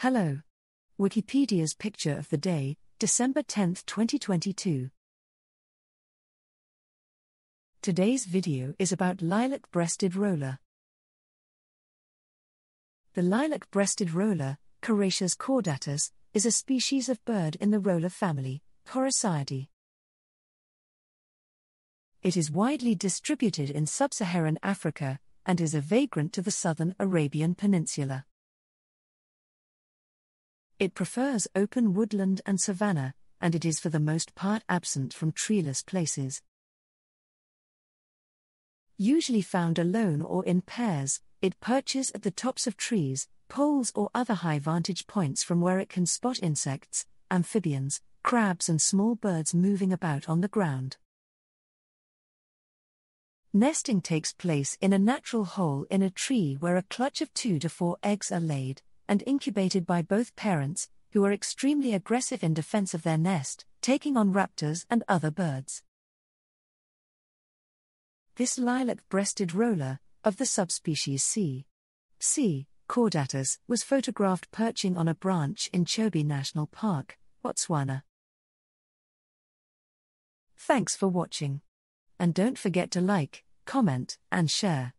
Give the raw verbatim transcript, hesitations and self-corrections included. Hello. Wikipedia's picture of the day, December tenth, twenty twenty-two. Today's video is about lilac-breasted roller. The lilac-breasted roller, Coracias caudatus, is a species of bird in the roller family, Coraciidae. It is widely distributed in sub-Saharan Africa and is a vagrant to the southern Arabian Peninsula. It prefers open woodland and savanna, and it is for the most part absent from treeless places. Usually found alone or in pairs, it perches at the tops of trees, poles or other high vantage points from where it can spot insects, amphibians, crabs and small birds moving about on the ground. Nesting takes place in a natural hole in a tree where a clutch of two to four eggs are laid and incubated by both parents, who are extremely aggressive in defense of their nest, taking on raptors and other birds. This lilac-breasted roller, of the subspecies C. C. caudatus, was photographed perching on a branch in Chobe National Park, Botswana. Thanks for watching. And don't forget to like, comment, and share.